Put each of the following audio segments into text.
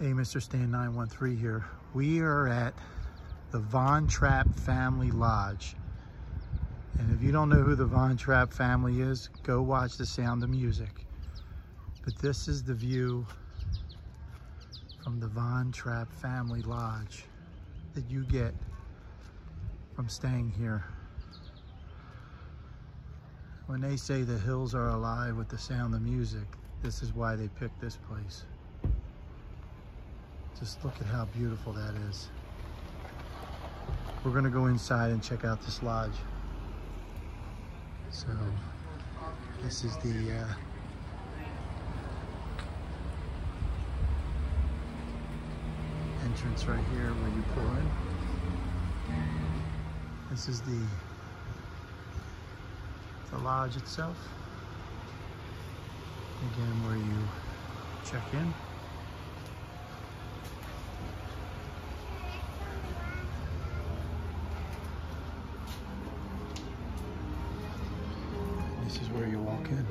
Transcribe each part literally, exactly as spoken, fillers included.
Hey, Mister Stan nine one three here. We are at the Von Trapp Family Lodge. And if you don't know who the Von Trapp family is, go watch The Sound of Music. But this is the view from the Von Trapp Family Lodge that you get from staying here. When they say the hills are alive with the sound of music, this is why they picked this place. Just look at how beautiful that is. We're gonna go inside and check out this lodge. So, this is the, uh, entrance right here where you pull in. This is the, the lodge itself. Again, where you check in. This is where you walk in.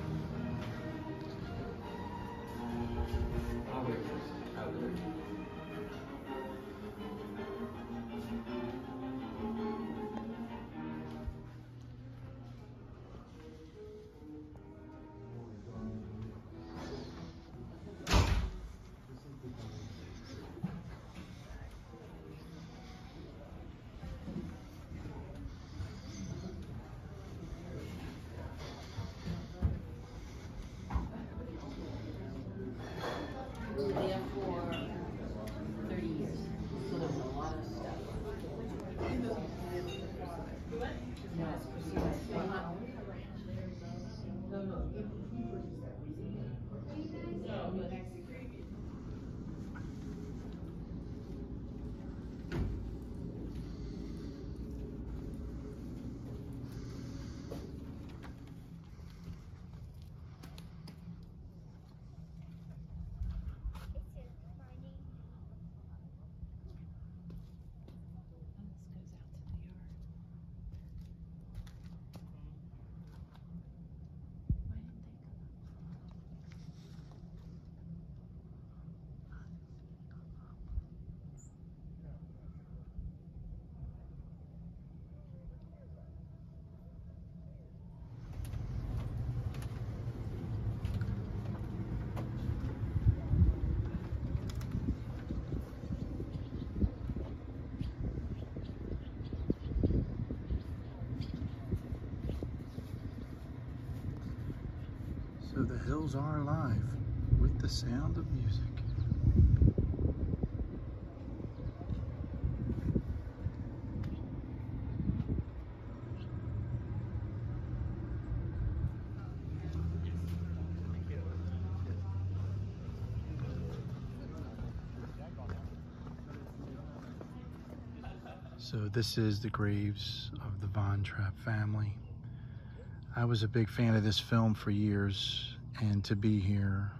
So the hills are alive with the sound of music. So this is the graves of the Von Trapp family. I was a big fan of this film for years, and to be here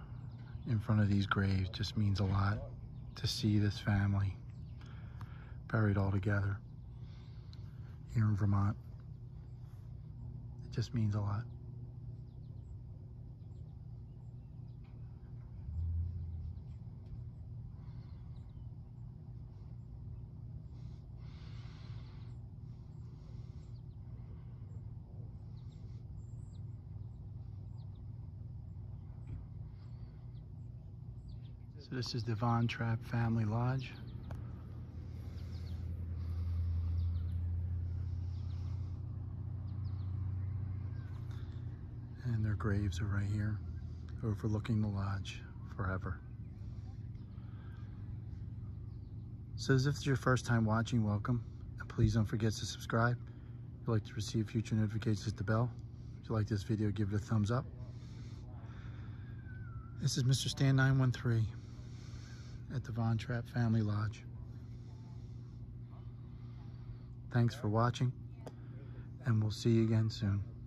in front of these graves just means a lot, to see this family buried all together here in Vermont. It just means a lot. So this is the Von Trapp Family Lodge. And their graves are right here, overlooking the lodge forever. So if this is your first time watching, welcome. And please don't forget to subscribe. If you'd like to receive future notifications, hit the bell. If you like this video, give it a thumbs up. This is Mister Stan nine one three. At the Von Trapp Family Lodge. Thanks for watching, and we'll see you again soon.